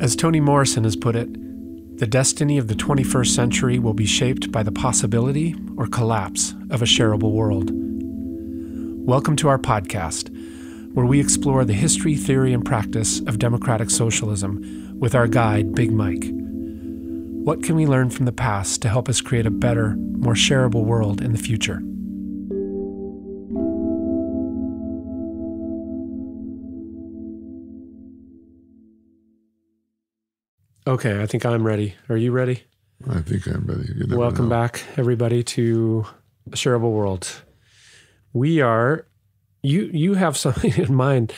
As Toni Morrison has put it, the destiny of the 21st century will be shaped by the possibility or collapse of a shareable world. Welcome to our podcast, where we explore the history, theory, and practice of democratic socialism with our guide, Big Mike. What can we learn from the past to help us create a better, more shareable world in the future? Okay, I think I'm ready. Are you ready? I think I'm ready. Welcome back, everybody, to A Shareable World. We are, you have something in mind,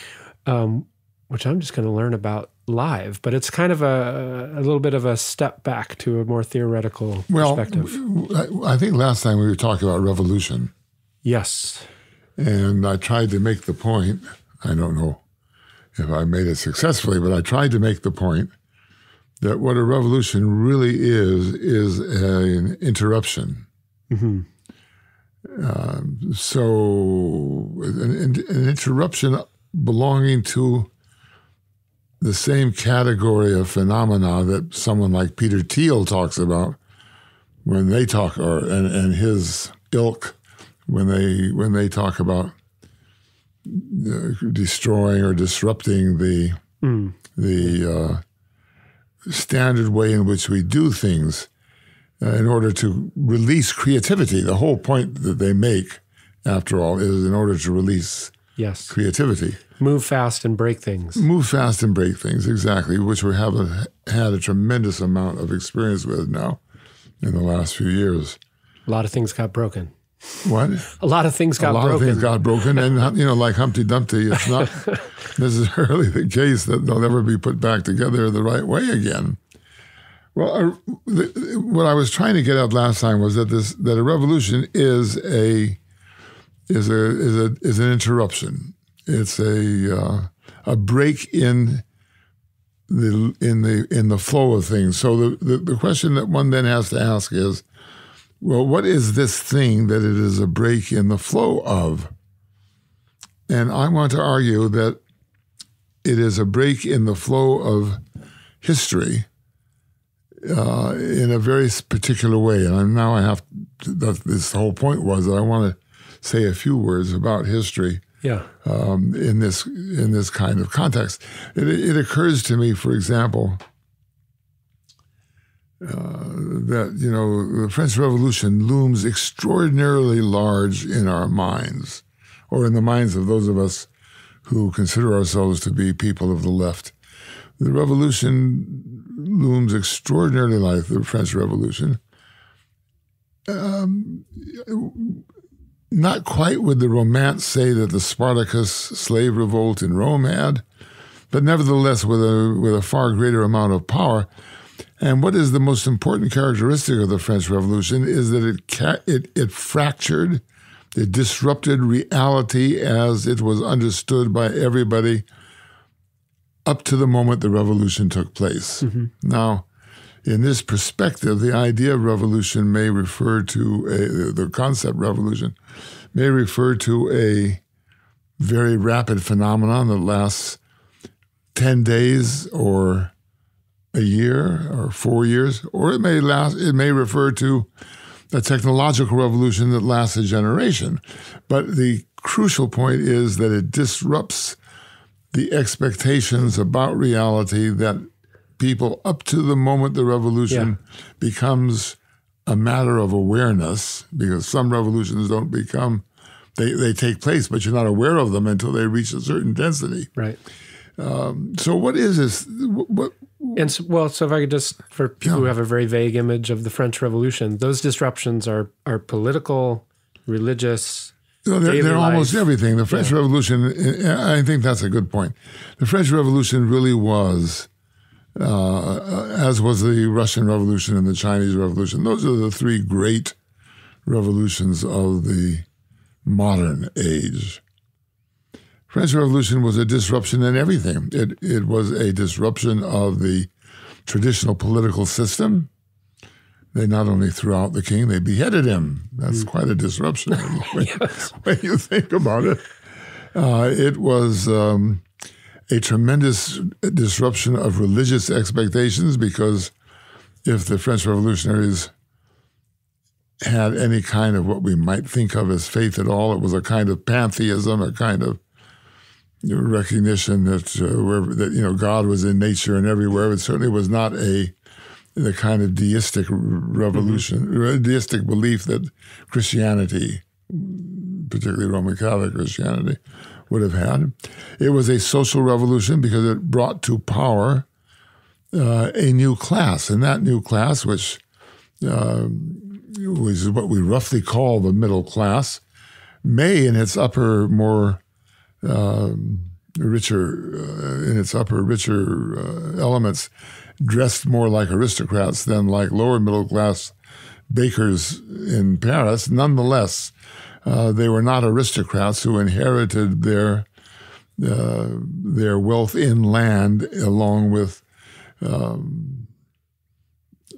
which I'm just going to learn about live, but it's kind of a little bit of a step back to a more theoretical perspective. Well, I think last time we were talking about revolution. Yes. And I tried to make the point, I don't know if I made it successfully, but I tried to make the point that what a revolution really is an interruption. Mm-hmm. So an interruption belonging to the same category of phenomena that someone like Peter Thiel talks about when they talk, and his ilk, when they talk about destroying or disrupting the standard way in which we do things in order to release creativity. The whole point that they make, after all, is in order to release creativity. Move fast and break things. Move fast and break things, exactly, which we have had a tremendous amount of experience with now in the last few years. A lot of things got broken. What? A lot of things got broken. And like Humpty Dumpty, it's not necessarily the case that they'll ever be put back together the right way again. Well, what I was trying to get at last time was that a revolution is an interruption. It's a break in the flow of things. So the question that one then has to ask is, well, what is this thing that it is a break in the flow of? And I want to argue that it is a break in the flow of history in a very particular way. And this whole point was that I want to say a few words about history in this kind of context. It occurs to me, for example, that, the French Revolution looms extraordinarily large in our minds, or in the minds of those of us who consider ourselves to be people of the left. The revolution looms extraordinarily large, the French Revolution, not quite with the romance, say, that the Spartacus slave revolt in Rome had, but nevertheless with a far greater amount of power. And what is the most important characteristic of the French Revolution is that it fractured, it disrupted reality as it was understood by everybody up to the moment the revolution took place. Mm-hmm. Now, in this perspective, the idea of revolution may refer to the concept revolution may refer to a very rapid phenomenon that lasts 10 days or a year or 4 years, or it may refer to a technological revolution that lasts a generation. But the crucial point is that it disrupts the expectations about reality that people up to the moment the revolution becomes a matter of awareness, because some revolutions don't become, they take place, but you're not aware of them until they reach a certain density. Right. So what is this? So if I could just, for people who have a very vague image of the French Revolution, those disruptions are political, religious, they're almost everything. The French Revolution, I think that's a good point. The French Revolution really was, as was the Russian Revolution and the Chinese Revolution, those are the three great revolutions of the modern age. French Revolution was a disruption in everything. It was a disruption of the traditional political system. They not only threw out the king, they beheaded him. That's quite a disruption when you think about it. It was a tremendous disruption of religious expectations, because if the French revolutionaries had any kind of what we might think of as faith at all, it was a kind of pantheism, a kind of recognition that God was in nature and everywhere. It certainly was not the kind of deistic revolution, deistic belief that Christianity, particularly Roman Catholic Christianity, would have had. It was a social revolution because it brought to power a new class, and that new class, which was what we roughly call the middle class, may in its upper, more richer elements, dressed more like aristocrats than like lower middle class bakers in Paris. Nonetheless, they were not aristocrats who inherited their wealth in land along with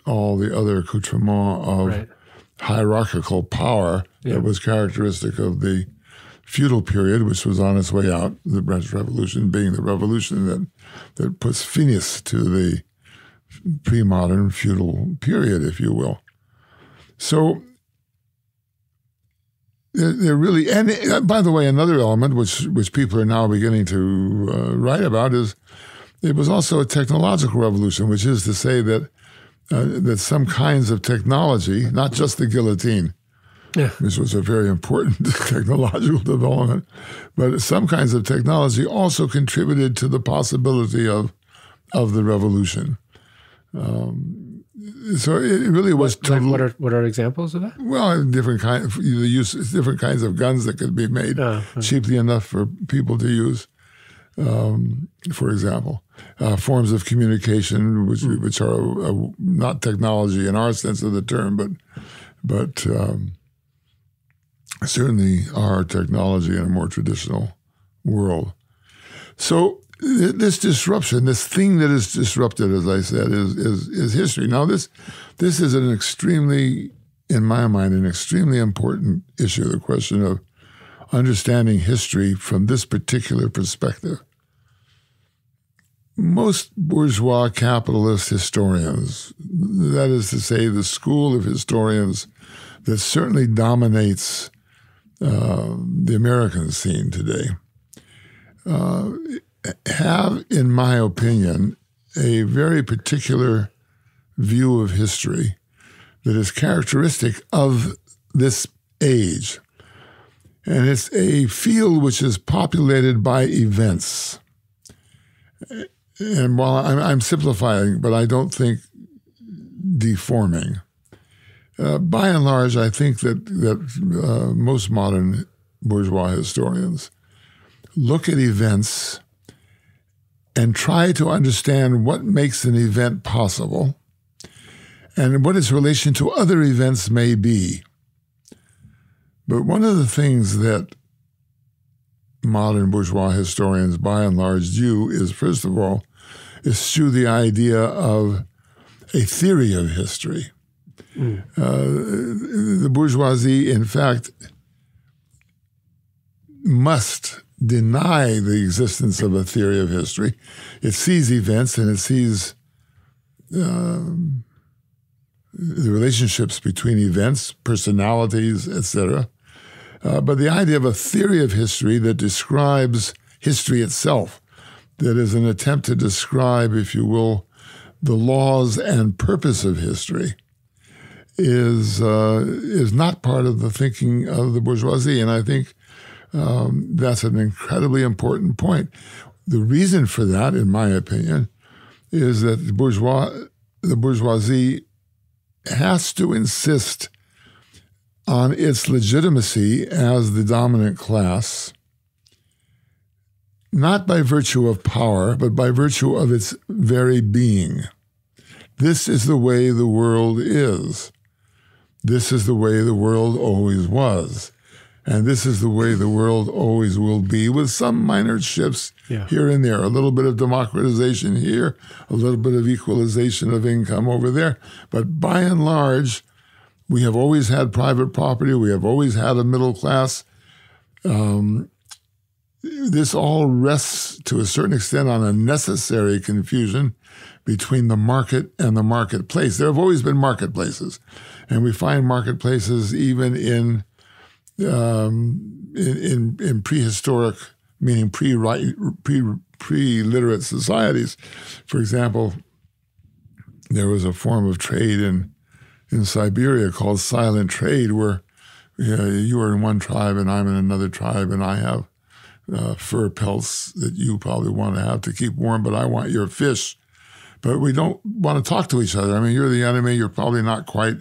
all the other accoutrements of hierarchical power that was characteristic of the feudal period, which was on its way out, the French Revolution being the revolution that puts finis to the pre-modern feudal period, if you will. So they're really, and by the way, another element which people are now beginning to write about is it was also a technological revolution, which is to say that that some kinds of technology, not just the guillotine, which was a very important technological development, but some kinds of technology also contributed to the possibility of the revolution. So it really was. What are examples of that? Well, different kinds of guns that could be made cheaply enough for people to use. For example, forms of communication which are not technology in our sense of the term, but certainly are technology in a more traditional world. So this disruption, this thing that is disrupted, as I said, is history. Now this is an extremely, in my mind, an extremely important issue, the question of understanding history from this particular perspective. Most bourgeois capitalist historians, that is to say, the school of historians that certainly dominates the American scene today, have, in my opinion, a very particular view of history that is characteristic of this age. And it's a field which is populated by events. And while I'm simplifying, but I don't think deforming. By and large, I think that most modern bourgeois historians look at events and try to understand what makes an event possible and what its relation to other events may be. But one of the things that modern bourgeois historians by and large do is, first of all, eschew the idea of a theory of history. The bourgeoisie, in fact, must deny the existence of a theory of history. It sees events and it sees the relationships between events, personalities, etc. But the idea of a theory of history that describes history itself, that is an attempt to describe, if you will, the laws and purpose of history, is not part of the thinking of the bourgeoisie. And I think that's an incredibly important point. The reason for that, in my opinion, is that the bourgeoisie has to insist on its legitimacy as the dominant class, not by virtue of power, but by virtue of its very being. This is the way the world is. This is the way the world always was. And this is the way the world always will be, with some minor shifts here and there, a little bit of democratization here, a little bit of equalization of income over there. But by and large, we have always had private property. We have always had a middle class. This all rests to a certain extent on a necessary confusion between the market and the marketplace. There have always been marketplaces, and we find marketplaces even in prehistoric, meaning pre-literate societies. For example, there was a form of trade in Siberia called silent trade, where you are in one tribe and I'm in another tribe, and I have fur pelts that you probably want to have to keep warm, but I want your fish. But we don't want to talk to each other. I mean, you're the enemy. You're probably not quite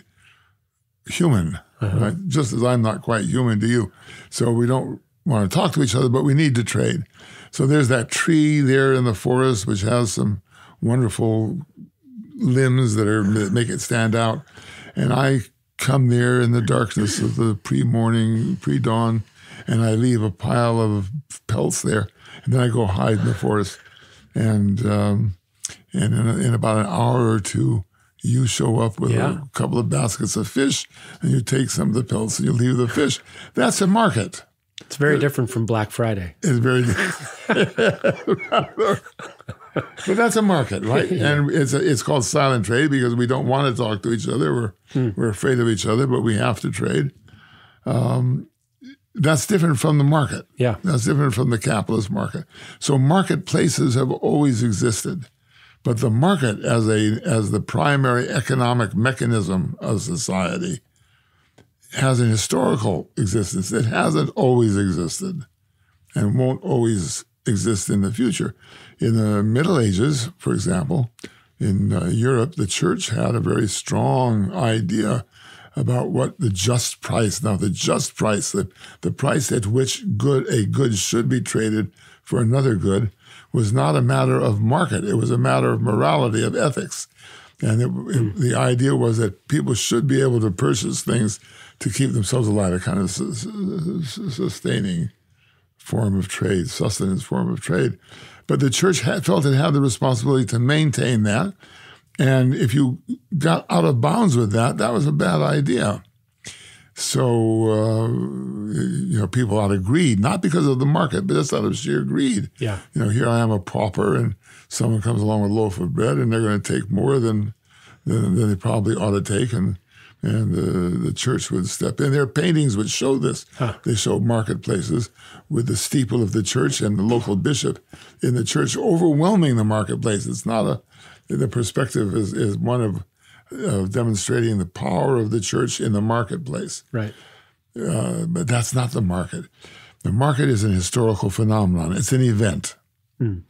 human, right? Just as I'm not quite human to you. So we don't want to talk to each other, but we need to trade. So there's that tree there in the forest, which has some wonderful limbs that make it stand out. And I come there in the darkness of the pre-morning, pre-dawn, and I leave a pile of pelts there. And then I go hide in the forest. And in about an hour or two, you show up with a couple of baskets of fish, and you take some of the pelts and you leave the fish. That's a market. It's very different from Black Friday. It's very different. But that's a market, right? And it's called silent trade because we don't want to talk to each other. We're afraid of each other, but we have to trade. That's different from the market. Yeah. That's different from the capitalist market. So marketplaces have always existed. But the market as the primary economic mechanism of society has an historical existence. It hasn't always existed and won't always exist in the future. In the Middle Ages, for example, in Europe, the church had a very strong idea about what the just price, now the just price, the price at which a good should be traded for another good, was not a matter of market. It was a matter of morality, of ethics. And the idea was that people should be able to purchase things to keep themselves alive, a kind of sustaining form of trade, sustenance form of trade. But the church felt it had the responsibility to maintain that. And if you got out of bounds with that, that was a bad idea. So, people out of greed, not because of the market, but just out of sheer greed. Yeah. Here I am a pauper, and someone comes along with a loaf of bread, and they're going to take more than they probably ought to take, and the church would step in. Their paintings would show this. Huh. They show marketplaces with the steeple of the church and the local bishop in the church overwhelming the marketplace. It's not the perspective is one of demonstrating the power of the church in the marketplace. Right. But that's not the market. The market is an historical phenomenon. It's an event. Mm.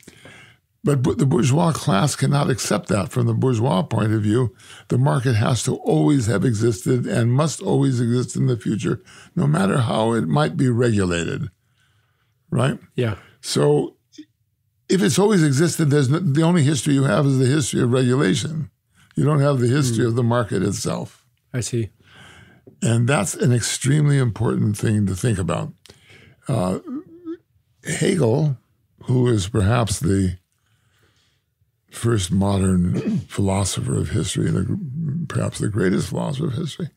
But the bourgeois class cannot accept that. From the bourgeois point of view, the market has to always have existed and must always exist in the future, no matter how it might be regulated. Right? Yeah. So if it's always existed, the only history you have is the history of regulation. You don't have the history of the market itself. I see. And that's an extremely important thing to think about. Hegel, who is perhaps the first modern philosopher of history, and perhaps the greatest philosopher of history,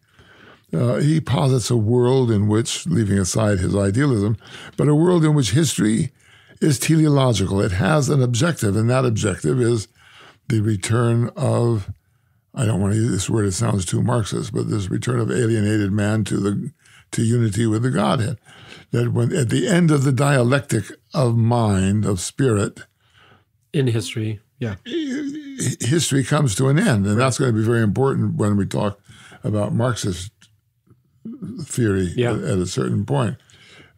he posits a world in which, leaving aside his idealism, but a world in which history is teleological. It has an objective, and that objective is the return of, I don't want to use this word, it sounds too Marxist, but this return of alienated man to unity with the Godhead. That when at the end of the dialectic of mind, of spirit. In history, yeah. History comes to an end, and that's going to be very important when we talk about Marxist theory at a certain point.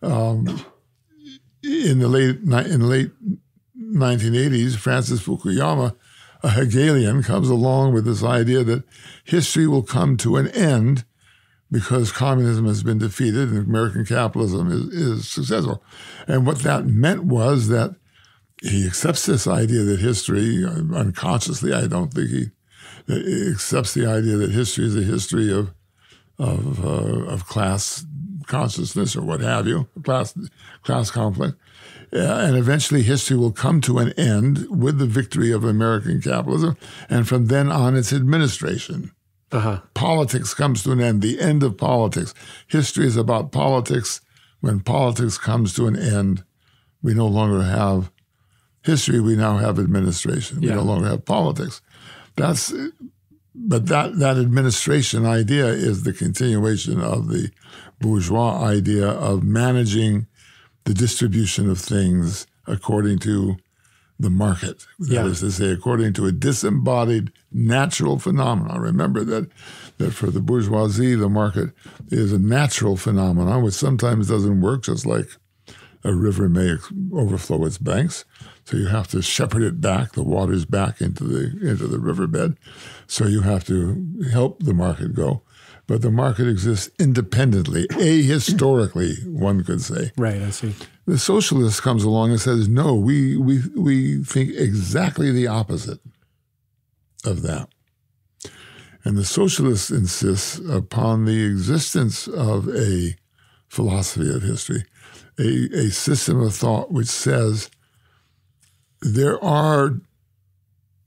In the late 1980s, Francis Fukuyama, a Hegelian, comes along with this idea that history will come to an end because communism has been defeated and American capitalism is successful. And what that meant was that he accepts this idea that history, unconsciously, I don't think he accepts the idea that history is a history of class consciousness or what have you, class conflict. And eventually history will come to an end with the victory of American capitalism, and from then on its administration. Politics comes to an end, the end of politics. History is about politics. When politics comes to an end, we no longer have history, we now have administration. Yeah. We no longer have politics. But that administration idea is the continuation of the bourgeois idea of managing the distribution of things according to the market. That is to say, according to a disembodied natural phenomenon. Remember that for the bourgeoisie, the market is a natural phenomenon, which sometimes doesn't work, just like a river may overflow its banks. So you have to shepherd it back, the waters back into the riverbed. So you have to help the market go. But the market exists independently, ahistorically, one could say. Right, I see. The socialist comes along and says, no, we think exactly the opposite of that. And the socialist insists upon the existence of a philosophy of history, a system of thought which says there are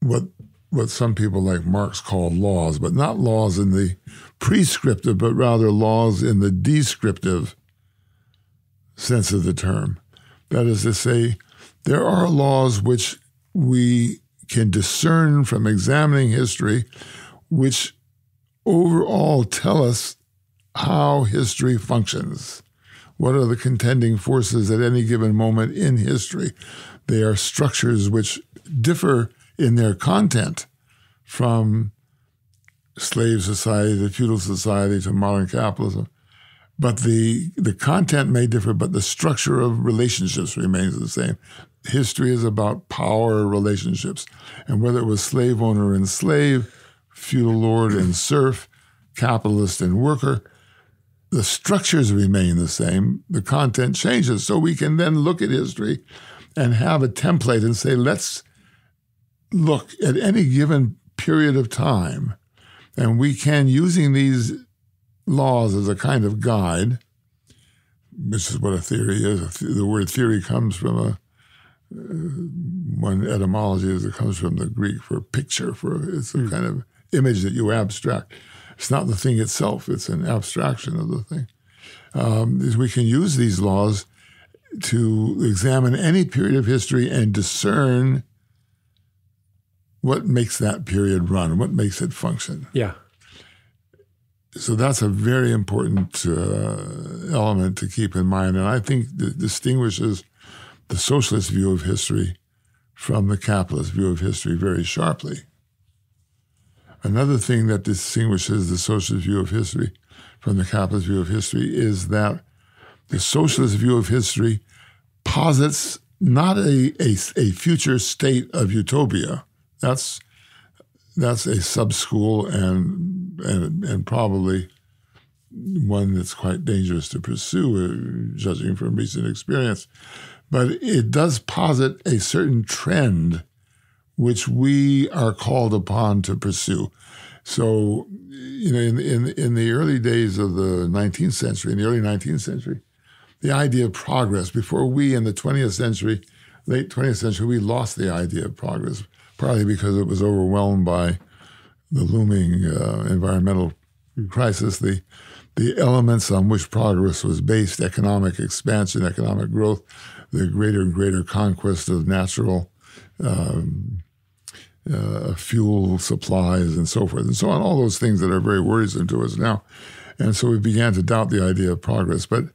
what some people like Marx call laws, but not laws in the prescriptive, but rather laws in the descriptive sense of the term. That is to say, there are laws which we can discern from examining history, which overall tell us how history functions. What are the contending forces at any given moment in history? They are structures which differ in their content from slave society to feudal society to modern capitalism. But the content may differ, but the structure of relationships remains the same. History is about power relationships. And whether it was slave owner and slave, feudal lord and serf, capitalist and worker, the structures remain the same. The content changes. So we can then look at history and have a template and say, let's look at any given period of time, and we can, using these laws as a kind of guide, which is what a theory is. The word theory comes from one etymology is it comes from the Greek for picture. It's a kind of image that you abstract. It's not the thing itself. It's an abstraction of the thing. We can use these laws to examine any period of history and discern what makes that period run, what makes it function. Yeah. So that's a very important element to keep in mind, and I think that distinguishes the socialist view of history from the capitalist view of history very sharply. Another thing that distinguishes the socialist view of history from the capitalist view of history is that the socialist view of history posits not a future state of utopia. That's a sub-school and probably one that's quite dangerous to pursue, judging from recent experience. But it does posit a certain trend which we are called upon to pursue. So, you know, in the early days of the 19th century, in the early 19th century, the idea of progress, before we in the 20th century, late 20th century, we lost the idea of progress, partly because it was overwhelmed by the looming environmental crisis, the elements on which progress was based, economic expansion, economic growth, the greater and greater conquest of natural fuel supplies and so forth and so on, all those things that are very worrisome to us now. And so we began to doubt the idea of progress. But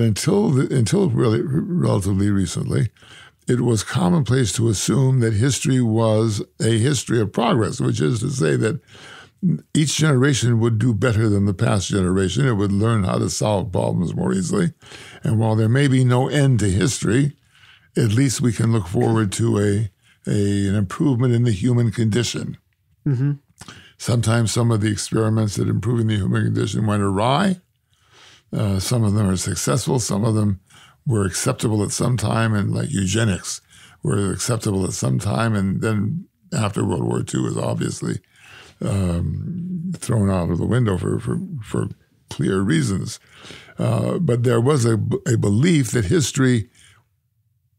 until really relatively recently, it was commonplace to assume that history was a history of progress, which is to say that each generation would do better than the past generation. It would learn how to solve problems more easily. And while there may be no end to history, at least we can look forward to an improvement in the human condition. Mm-hmm. Sometimes some of the experiments at improving the human condition went awry. Some of them are successful. Some of them were acceptable at some time, and like eugenics were acceptable at some time, and then after World War II was obviously thrown out of the window for clear reasons. But there was a belief that history,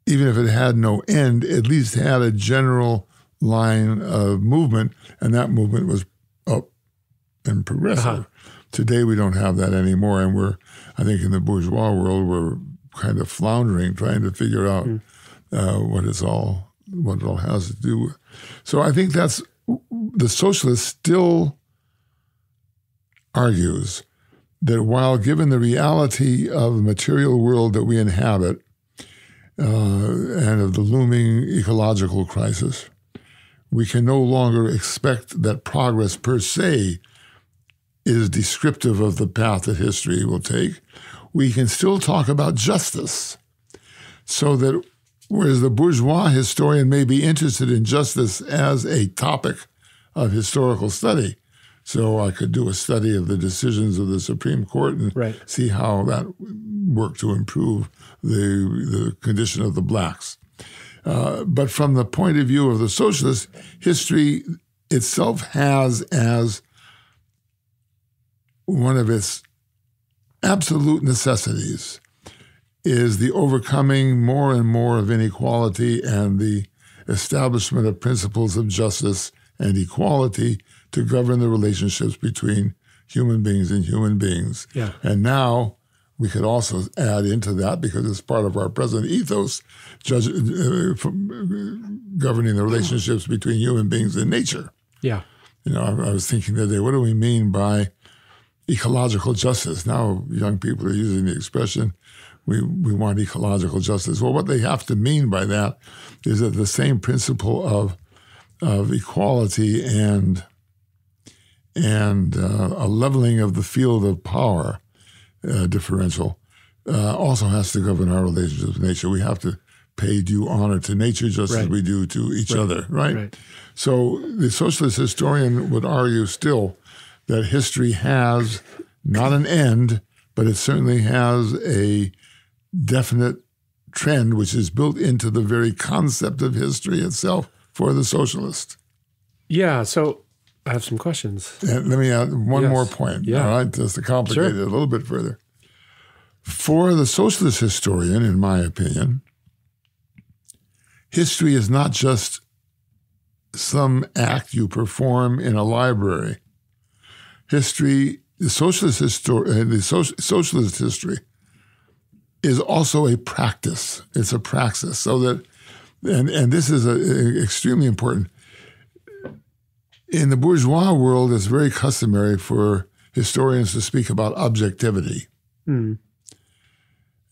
even if it had no end, at least had a general line of movement, and that movement was up and progressive. Uh-huh. Today we don't have that anymore, and I think in the bourgeois world, we're kind of floundering, trying to figure out what it all has to do with. So I think that's the socialist still argues that while given the reality of the material world that we inhabit and of the looming ecological crisis, we can no longer expect that progress per se is descriptive of the path that history will take. We can still talk about justice, so that whereas the bourgeois historian may be interested in justice as a topic of historical study, so I could do a study of the decisions of the Supreme Court and see how that worked to improve the condition of the blacks. But from the point of view of the socialist, history itself has as one of its absolute necessities is the overcoming more and more of inequality and the establishment of principles of justice and equality to govern the relationships between human beings and human beings. Yeah. And now we could also add into that, because it's part of our present ethos, governing the relationships between human beings and nature. Yeah. You know, I was thinking the other day, what do we mean by ecological justice? Now young people are using the expression, we want ecological justice. Well, what they have to mean by that is that the same principle of equality and a leveling of the field of power differential also has to govern our relationships with nature. We have to pay due honor to nature just as we do to each other, right? So the socialist historian would argue still that history has not an end, but it certainly has a definite trend which is built into the very concept of history itself for the socialist. Yeah, so I have some questions. And let me add one more point, all right, just to complicate it a little bit further. For the socialist historian, in my opinion, history is not just some act you perform in a library. History, the socialist history is also a practice. It's a praxis. So that, and this is extremely important. In the bourgeois world, it's very customary for historians to speak about objectivity. Mm.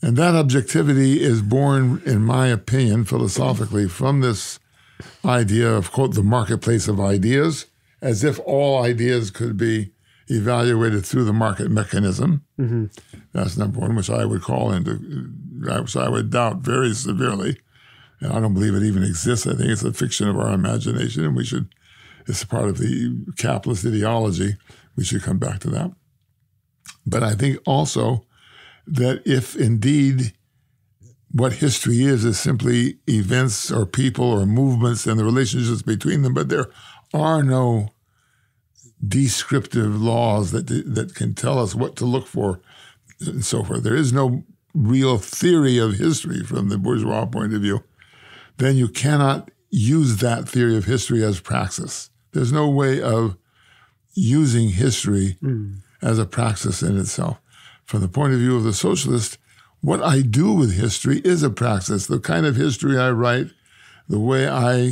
And that objectivity is born, in my opinion, philosophically, from this idea of, quote, the marketplace of ideas, as if all ideas could be evaluated through the market mechanism. Mm-hmm. That's number one, which I would call into, which I would doubt very severely. And I don't believe it even exists. I think it's a fiction of our imagination, and we should, it's part of the capitalist ideology. We should come back to that. But I think also that if indeed what history is simply events or people or movements and the relationships between them, but there are no descriptive laws that can tell us what to look for and so forth. There is no real theory of history from the bourgeois point of view. Then you cannot use that theory of history as praxis. There's no way of using history as a praxis in itself. From the point of view of the socialist, what I do with history is a praxis. The kind of history I write, the way I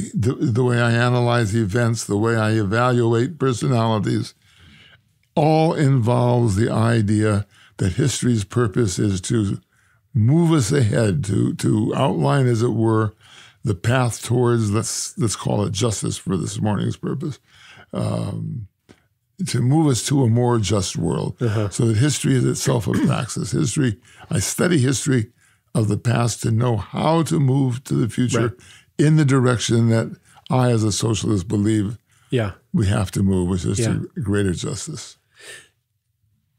analyze events, the way I evaluate personalities, all involves the idea that history's purpose is to move us ahead, to outline, as it were, the path towards, let's call it justice for this morning's purpose, to move us to a more just world. Uh-huh. So that history is itself a praxis. History, I study history of the past to know how to move to the future in the direction that I, as a socialist, believe we have to move, which is to greater justice.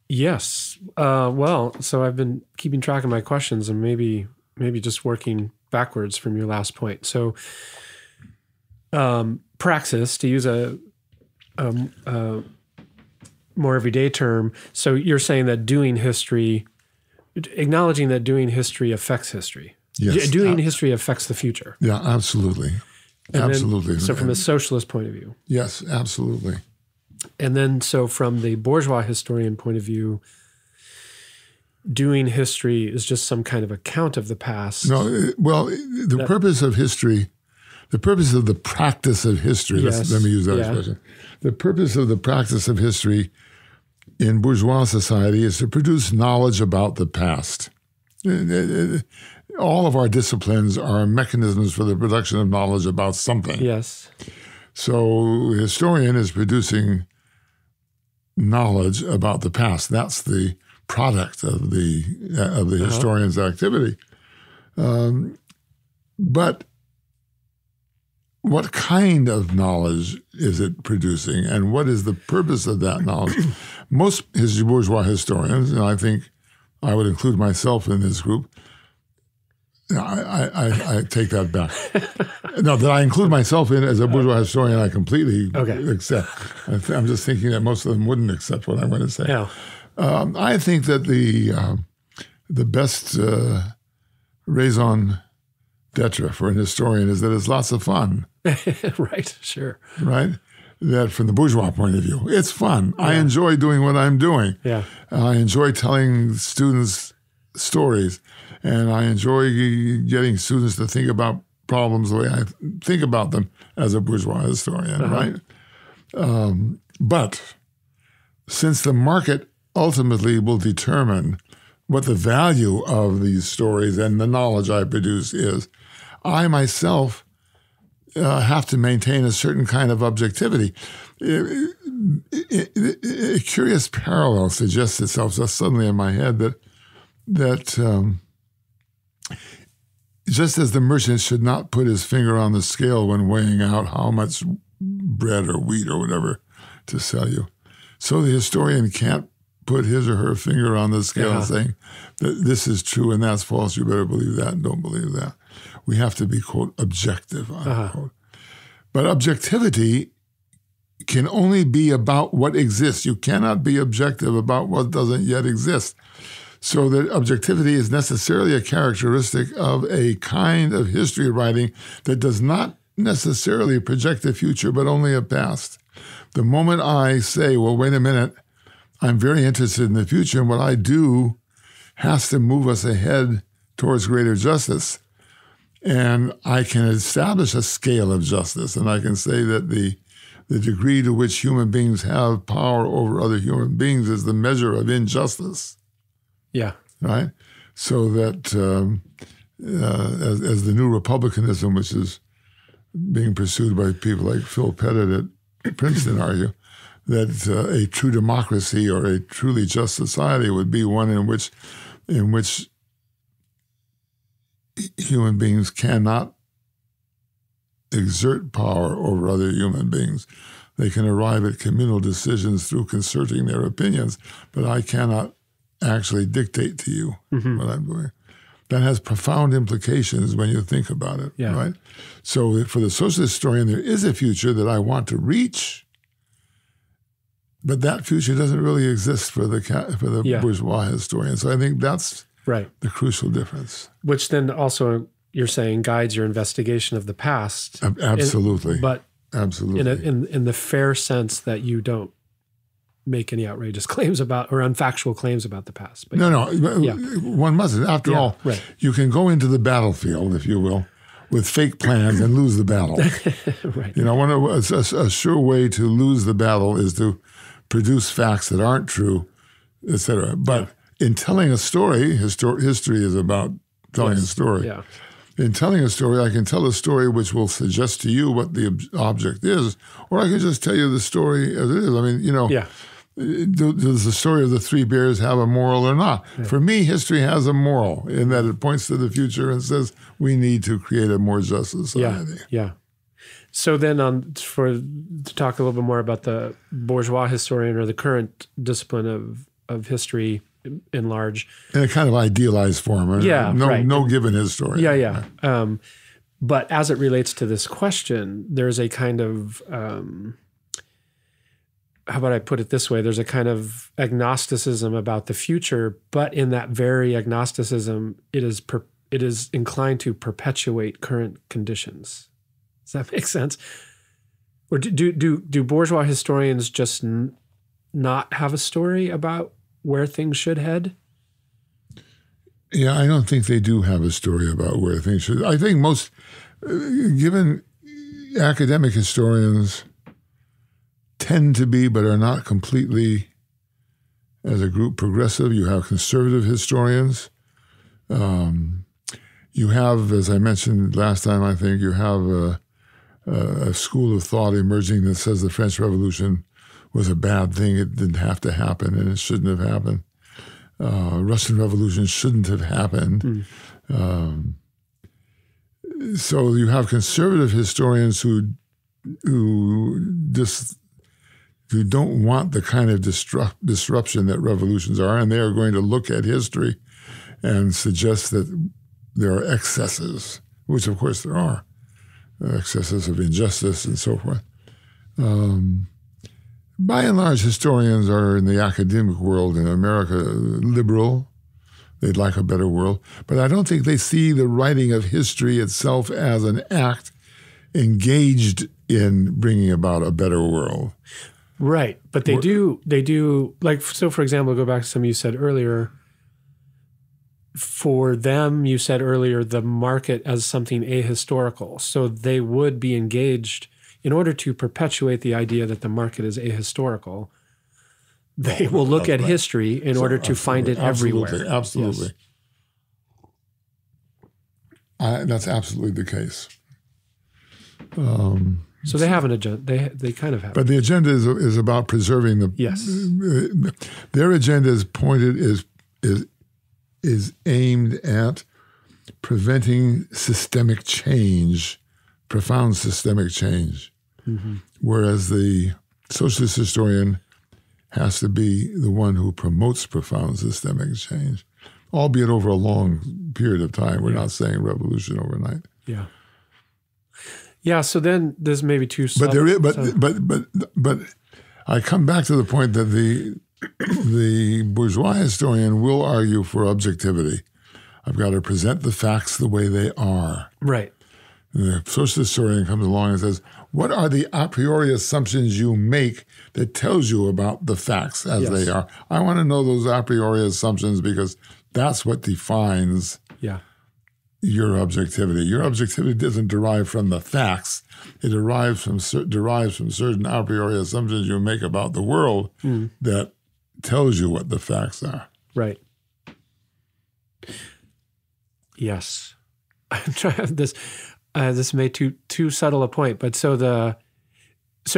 Yes. Well, so I've been keeping track of my questions and maybe just working backwards from your last point. So praxis, to use a more everyday term, so you're saying that doing history, acknowledging that doing history affects history. Yes. Doing history affects the future. Yeah, absolutely. And absolutely. Then, so from a socialist point of view. Yes, absolutely. And then so from the bourgeois historian point of view, doing history is just some kind of account of the past. No, well, the purpose of history, the purpose of the practice of history, let me use that expression. The purpose of the practice of history in bourgeois society is to produce knowledge about the past. All of our disciplines are mechanisms for the production of knowledge about something. Yes. So the historian is producing knowledge about the past. That's the product of the historian's activity. But what kind of knowledge is it producing, and what is the purpose of that knowledge? Most bourgeois historians, and I think I would include myself in this group. I take that back. No, that I include myself in as a bourgeois historian, I completely accept. I'm just thinking that most of them wouldn't accept what I'm going to say. No. I think that the best raison d'etre for an historian is that it's lots of fun. Right, sure. Right? That from the bourgeois point of view, it's fun. Yeah. I enjoy doing what I'm doing. Yeah. I enjoy telling students stories, and I enjoy getting students to think about problems the way I think about them as a bourgeois historian, right? But since the market ultimately will determine what the value of these stories and the knowledge I produce is, I myself have to maintain a certain kind of objectivity. A curious parallel suggests itself just suddenly in my head that just as the merchant should not put his finger on the scale when weighing out how much bread or wheat or whatever to sell you, so the historian can't put his or her finger on the scale saying that this is true and that's false, you better believe that and don't believe that. We have to be, quote, objective, unquote. But objectivity can only be about what exists. You cannot be objective about what doesn't yet exist. So that objectivity is necessarily a characteristic of a kind of history writing that does not necessarily project the future, but only a past. The moment I say, well, wait a minute, I'm very interested in the future, and what I do has to move us ahead towards greater justice. And I can establish a scale of justice, and I can say that the degree to which human beings have power over other human beings is the measure of injustice. Yeah. Right? So that as the new republicanism, which is being pursued by people like Phil Pettit at Princeton, argue, that a true democracy or a truly just society would be one in which human beings cannot exert power over other human beings. They can arrive at communal decisions through concerting their opinions, but I cannot actually dictate to you what I'm doing. That has profound implications when you think about it, right? So for the social historian, there is a future that I want to reach, but that future doesn't really exist for the bourgeois historian. So I think that's the crucial difference. Which then also, you're saying, guides your investigation of the past. Absolutely. In the fair sense that you don't make any outrageous claims about or unfactual claims about the past. But one mustn't. After all, you can go into the battlefield, if you will, with fake plans and lose the battle. You know, a sure way to lose the battle is to produce facts that aren't true, etc. But in telling a story, history is about telling a story. Yeah. In telling a story, I can tell a story which will suggest to you what the object is, or I can just tell you the story as it is. I mean, you know. Yeah. Does the story of the three bears have a moral or not? Yeah. For me, history has a moral in that it points to the future and says we need to create a more just society. Yeah. So then to talk a little bit more about the bourgeois historian or the current discipline of history in large. In a kind of idealized form. Yeah, no given historian. Yeah. But as it relates to this question, there's a kind of... how about I put it this way? There's a kind of agnosticism about the future, but in that very agnosticism, it is inclined to perpetuate current conditions. Does that make sense? Or do bourgeois historians just not have a story about where things should head? Yeah, I don't think they do have a story about where things should. I think most, given academic historians tend to be, but are not completely, as a group, progressive. You have conservative historians. You have, as I mentioned last time, I think, you have a school of thought emerging that says the French Revolution was a bad thing. It didn't have to happen, and it shouldn't have happened. Russian Revolution shouldn't have happened. So you have conservative historians who don't want the kind of disruption that revolutions are, and they are going to look at history and suggest that there are excesses, which of course there are, excesses of injustice and so forth. By and large, historians are in the academic world in America liberal. They'd like a better world. But I don't think they see the writing of history itself as an act engaged in bringing about a better world. Right. But they do, like, so for example, go back to something you said earlier. For them, you said earlier, the market as something ahistorical. So they would be engaged in order to perpetuate the idea that the market is ahistorical. They will look at history in order to find it everywhere. Absolutely. Yes. That's absolutely the case. So they have an agenda. They kind of have. But the agenda is about preserving the. Yes. Their agenda is pointed is aimed at preventing systemic change, profound systemic change. Whereas the socialist historian has to be the one who promotes profound systemic change, albeit over a long period of time. We're not saying revolution overnight. Yeah. Yeah. So then there's maybe two sides. But there is, but I come back to the point that the bourgeois historian will argue for objectivity. I've got to present the facts the way they are. Right. And the social historian comes along and says, what are the a priori assumptions you make that tells you about the facts as they are? I want to know those a priori assumptions because that's what defines your objectivity. Your objectivity doesn't derive from the facts. It derives from certain a priori assumptions you make about the world that tells you what the facts are. Right. Yes. I'm trying this. This may too subtle a point, but so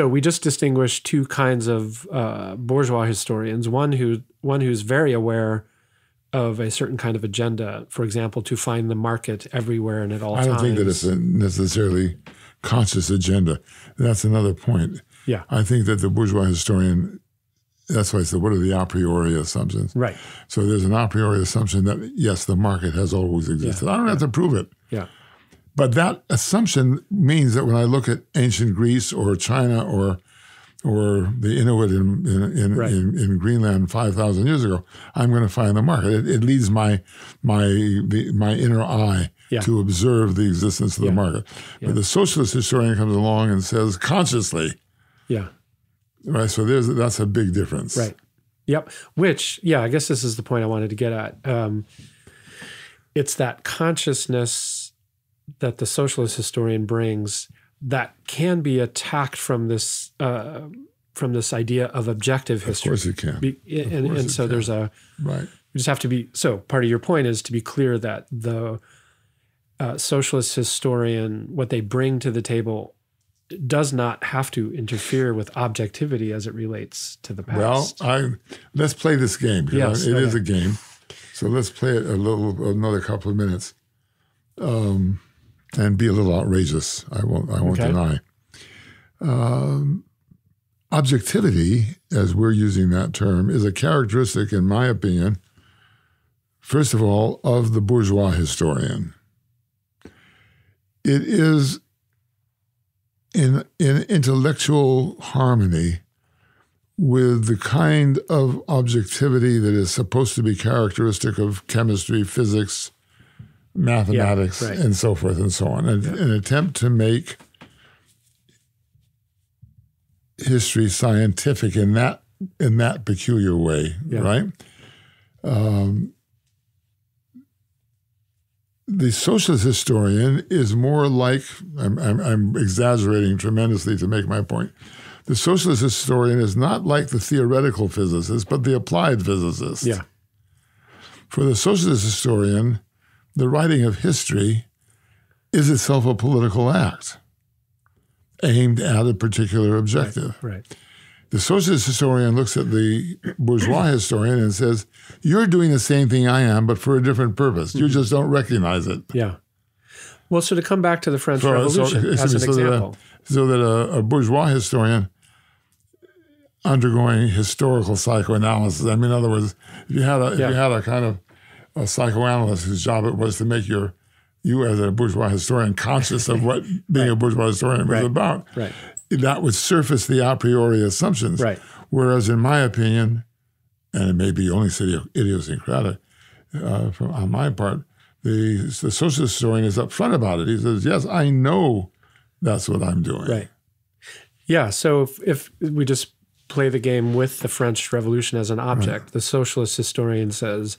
we just distinguish two kinds of bourgeois historians. One who's very aware of a certain kind of agenda, for example, to find the market everywhere and at all times. I don't think that it's a necessarily conscious agenda. That's another point. Yeah, I think that the bourgeois historian. That's why I said, what are the a priori assumptions? Right. So there's an a priori assumption that yes, the market has always existed. I don't have to prove it. Yeah. But that assumption means that when I look at ancient Greece or China or the Inuit in Greenland 5,000 years ago, I'm going to find the market. It leads my inner eye to observe the existence of the market. Yeah. But the socialist historian comes along and says consciously. Yeah. Right. So that's a big difference. Right. Yep. Which I guess this is the point I wanted to get at. It's that consciousness that the socialist historian brings that can be attacked from this idea of objective history. Of course it can. There's a right. We just have to be. So part of your point is to be clear that the socialist historian, what they bring to the table, does not have to interfere with objectivity as it relates to the past. Well, let's play this game. Yes, it is a game. So let's play it another couple of minutes. And be a little outrageous. I won't deny. Objectivity, as we're using that term, is a characteristic, in my opinion, first of all, of the bourgeois historian. It is in intellectual harmony with the kind of objectivity that is supposed to be characteristic of chemistry, physics, mathematics, and so forth and so on. An attempt to make history scientific in that peculiar way, right? The socialist historian is more like, I'm exaggerating tremendously to make my point, the socialist historian is not like the theoretical physicist, but the applied physicist. Yeah. For the socialist historian, the writing of history is itself a political act aimed at a particular objective. Right. The socialist historian looks at the bourgeois historian and says, you're doing the same thing I am, but for a different purpose. You just don't recognize it. Yeah. Well, so to come back to the French Revolution as an example. So that a bourgeois historian undergoing historical psychoanalysis, I mean, in other words, if you had a kind of a psychoanalyst whose job it was to make you as a bourgeois historian conscious of what being a bourgeois historian was about. Right. That would surface the a priori assumptions. Right. Whereas in my opinion, and it may be only idiosyncratic on my part, the social historian is upfront about it. He says, yes, I know that's what I'm doing. Right. Yeah, so if we just play the game with the French Revolution as an object, the socialist historian says,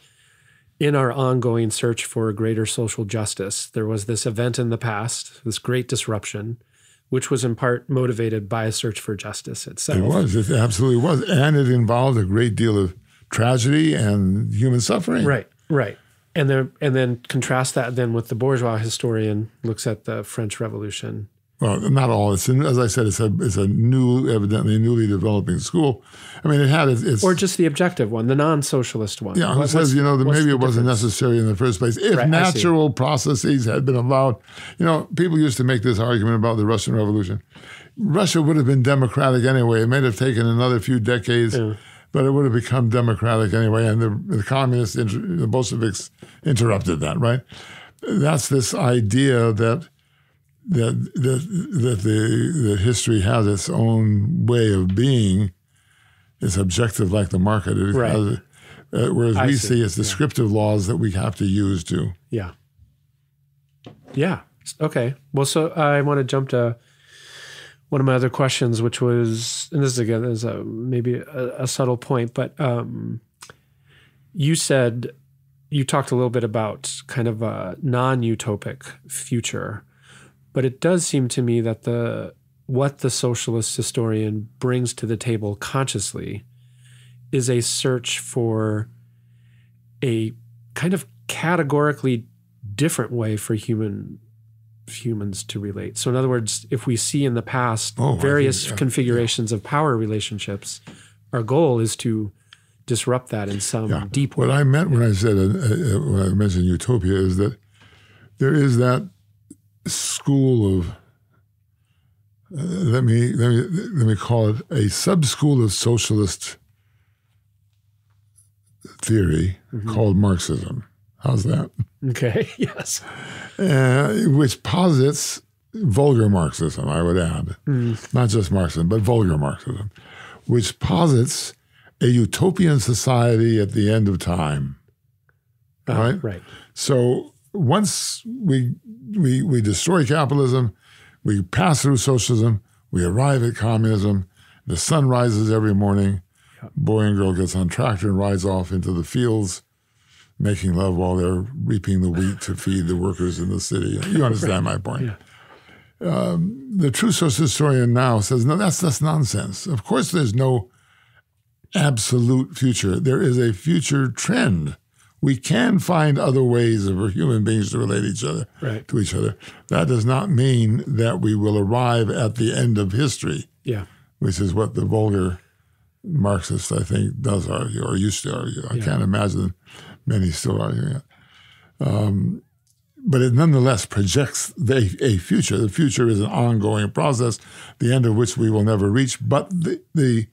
in our ongoing search for greater social justice, there was this event in the past, this great disruption, which was in part motivated by a search for justice itself. It was. It absolutely was. And it involved a great deal of tragedy and human suffering. Right, right. And then contrast that then with the bourgeois historian looks at the French Revolution. Well, not all. It's, as I said, it's a evidently newly developing school. I mean, it had its... Or just the objective one, the non-socialist one. Yeah, who says, you know, that maybe it wasn't necessary in the first place. If natural processes had been allowed... You know, people used to make this argument about the Russian Revolution. Russia would have been democratic anyway. It may have taken another few decades, but it would have become democratic anyway. And the communists, the Bolsheviks interrupted that, right? That's this idea that history has its own way of being. It's objective like the market. Whereas we see it's descriptive laws that we have to use to. Yeah. Yeah. Okay. Well, so I want to jump to one of my other questions, which was, and this is again, is maybe a subtle point, but you said, you talked a little bit about kind of a non-utopic future. But it does seem to me that what the socialist historian brings to the table consciously is a search for a kind of categorically different way for humans to relate. So in other words, if we see in the past various configurations of power relationships, our goal is to disrupt that in some deep way. What I meant when I said when I mentioned utopia is that there is that school of let me call it a sub-school of socialist theory called Marxism. How's that? Okay. Yes. Which posits vulgar Marxism, I would add, not just Marxism, but vulgar Marxism, which posits a utopian society at the end of time. Right. Right. So once we destroy capitalism, we pass through socialism, we arrive at communism, the sun rises every morning, boy and girl gets on tractor and rides off into the fields, making love while they're reaping the wheat to feed the workers in the city. You understand my point. Yeah. The true socialist historian now says, no, that's nonsense. Of course there's no absolute future. There is a future trend. We can find other ways for human beings to relate to each other. That does not mean that we will arrive at the end of history, which is what the vulgar Marxist, I think, does argue or used to argue. I can't imagine many still arguing it. But it nonetheless projects a future. The future is an ongoing process, the end of which we will never reach, but the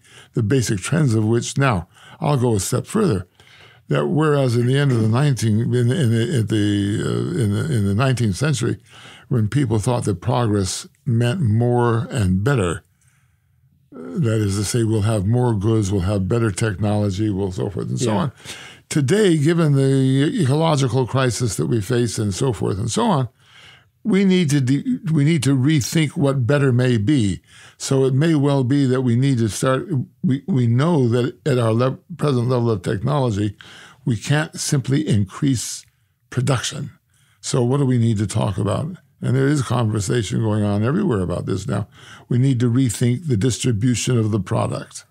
basic trends of which now. I'll go a step further. That whereas in the end of the 19th century, when people thought that progress meant more and better, that is to say, we'll have more goods, we'll have better technology, we'll so forth and so on. Today, given the ecological crisis that we face and so forth and so on, we need to rethink what better may be. So it may well be that we need to start. We know that at our present level of technology, we can't simply increase production. So what do we need to talk about? And there is conversation going on everywhere about this now. We need to rethink the distribution of the product.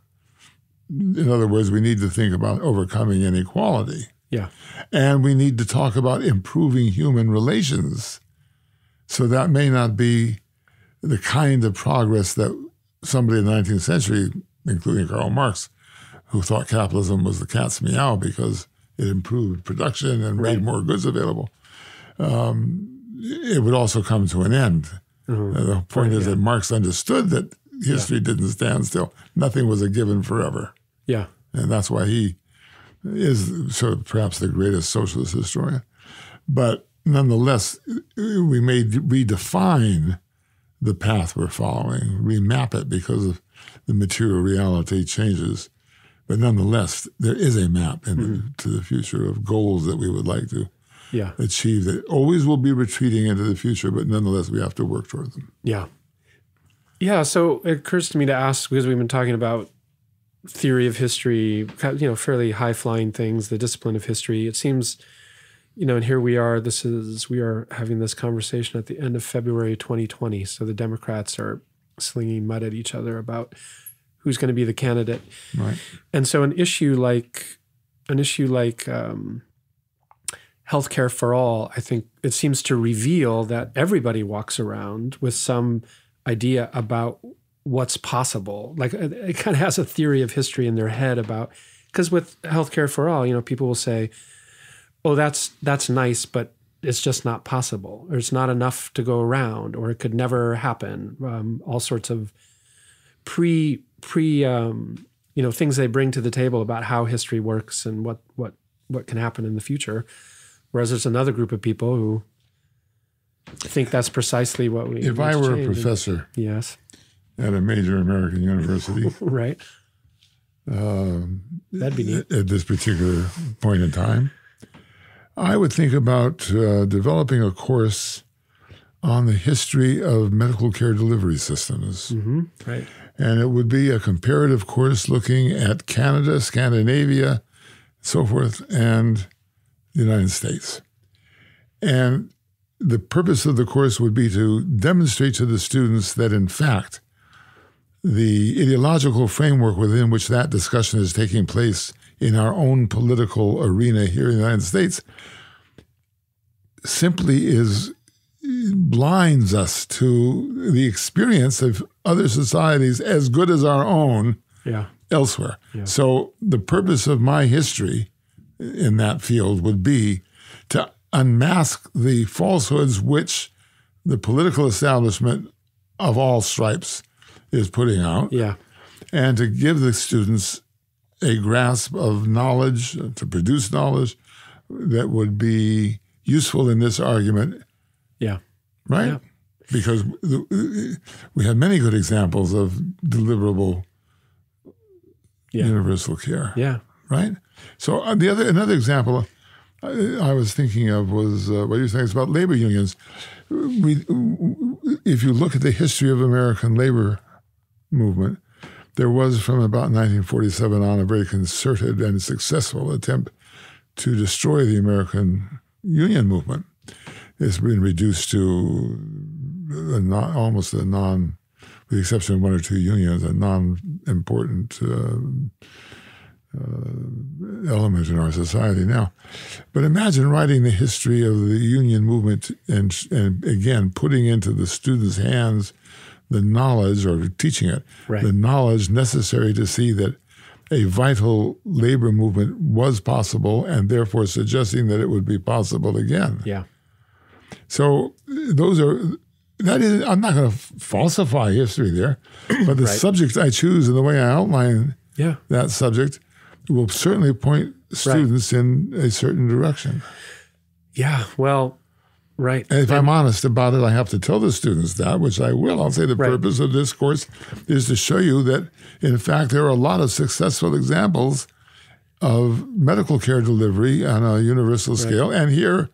In other words, we need to think about overcoming inequality. Yeah. And we need to talk about improving human relations. So that may not be the kind of progress that somebody in the 19th century, including Karl Marx, who thought capitalism was the cat's meow because it improved production and made more goods available. It would also come to an end. The point is that Marx understood that history didn't stand still. Nothing was a given forever. Yeah. And that's why he is sort of perhaps the greatest socialist historian. But nonetheless, we may redefine the path we're following, remap it because of the material reality changes. But nonetheless, there is a map in to the future of goals that we would like to achieve that always will be retreating into the future, but nonetheless, we have to work toward them. Yeah. Yeah, so it occurs to me to ask, because we've been talking about theory of history, fairly high-flying things, the discipline of history. It seems, and here we are, we are having this conversation at the end of February 2020, so the Democrats are slinging mud at each other about who's going to be the candidate. Right. And so an issue like healthcare for all, I think it seems to reveal that everybody walks around with some idea about what's possible. Like it kind of has a theory of history in their head about, because with healthcare for all, people will say, oh, that's nice, but it's just not possible, or it's not enough to go around, or it could never happen. All sorts of things they bring to the table about how history works and what can happen in the future. Whereas there's another group of people who think that's precisely what we. If I were a professor, at a major American university, right, that'd be neat. At this particular point in time, I would think about developing a course on the history of medical care delivery systems, right, and it would be a comparative course looking at Canada, Scandinavia, so forth, and the United States, and the purpose of the course would be to demonstrate to the students that, in fact, the ideological framework within which that discussion is taking place in our own political arena here in the United States simply blinds us to the experience of other societies as good as our own elsewhere. Yeah. So the purpose of my history in that field would be to unmask the falsehoods which the political establishment of all stripes is putting out, and to give the students a grasp of knowledge, to produce knowledge that would be useful in this argument. Yeah. Right? Yeah. Because we have many good examples of deliverable universal care. Yeah. Right? So another example I was thinking of was what you were saying about labor unions. If you look at the history of American labor movement, there was from about 1947 on a very concerted and successful attempt to destroy the American union movement. It's been reduced to with the exception of one or two unions, a non-important element in our society now. But imagine writing the history of the union movement and again, putting into the students' hands the knowledge, or teaching it, the knowledge necessary to see that a vital labor movement was possible, and therefore suggesting that it would be possible again. Yeah. So I'm not going to falsify history there, but the subject I choose and the way I outline that subject will certainly point students in a certain direction. Yeah, well, and if I'm honest about it, I have to tell the students that, which I will. I'll say the purpose of this course is to show you that, in fact, there are a lot of successful examples of medical care delivery on a universal scale, and here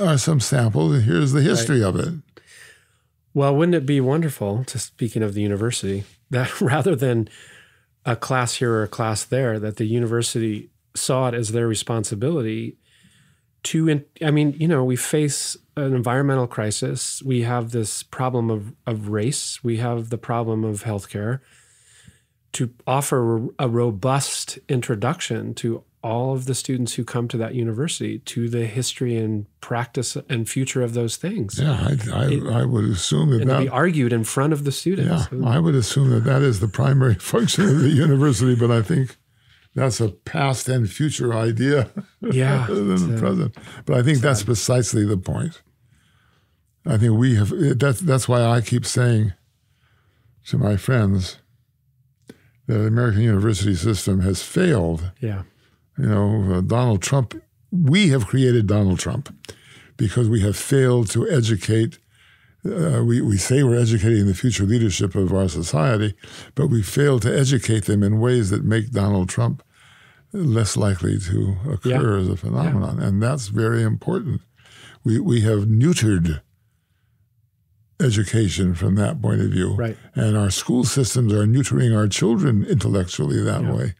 are some samples, and here's the history of it. Well, wouldn't it be wonderful, speaking of the university, that rather than a class here or a class there, that the university saw it as their responsibility I mean, you know, we face an environmental crisis. We have this problem of race. We have the problem of healthcare. To offer a robust introduction to all of the students who come to that university to the history and practice and future of those things. Yeah, I would assume that, and that be argued in front of the students. Yeah, I would assume that that is the primary function of the university, but I think that's a past and future idea, yeah, than the present. But I think that's precisely the point. I think we have, that's why I keep saying to my friends that the American university system has failed. Yeah. You know, Donald Trump, we have created Donald Trump because we have failed to educate. We say we're educating the future leadership of our society, but we fail to educate them in ways that make Donald Trump less likely to occur as a phenomenon. Yeah. And that's very important. We have neutered education from that point of view. Right. And our school systems are neutering our children intellectually that way.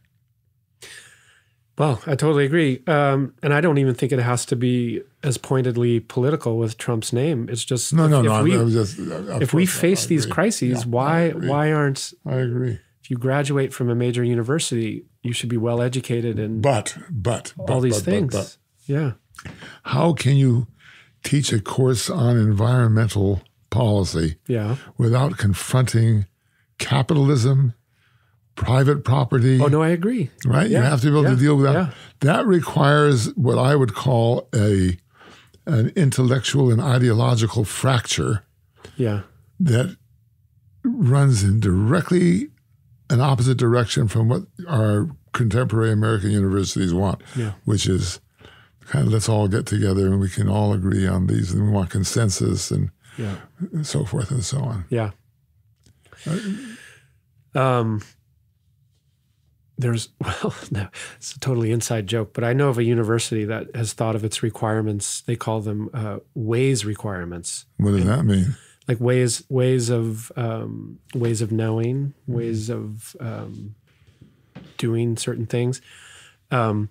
Well, I totally agree. And I don't even think it has to be as pointedly political with Trump's name. It's just, if we face these crises, why aren't, I agree. If you graduate from a major university, you should be well educated in all these things. Yeah. How can you teach a course on environmental policy without confronting capitalism, private property? Oh, no, I agree. Right? Yeah. You have to be able to deal with that. Yeah. That requires what I would call an intellectual and ideological fracture that runs in directly an opposite direction from what our contemporary American universities want, which is kind of let's all get together and we can all agree on these and we want consensus and so forth and so on. Yeah. It's a totally inside joke, but I know of a university that has thought of its requirements. They call them ways requirements. What does that mean? Like ways of knowing, ways of doing certain things. And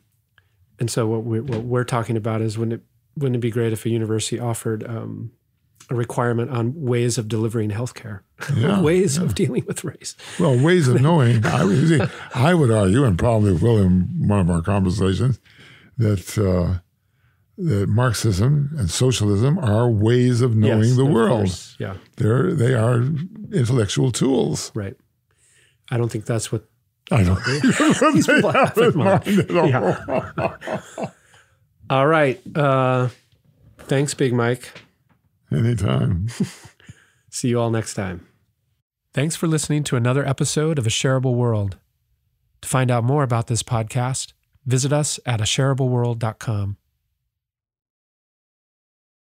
so what we're talking about is wouldn't it be great if a university offered a requirement on ways of delivering healthcare, ways of dealing with race. Well, ways of knowing. I would argue, and probably will in one of our conversations, that Marxism and socialism are ways of knowing the world. Course. Yeah, they are intellectual tools. Right. I don't think that's what I don't. He's laughing, Mark. All right. Thanks, Big Mike. Anytime. See you all next time. Thanks for listening to another episode of A Shareable World. To find out more about this podcast, visit us at ashareableworld.com.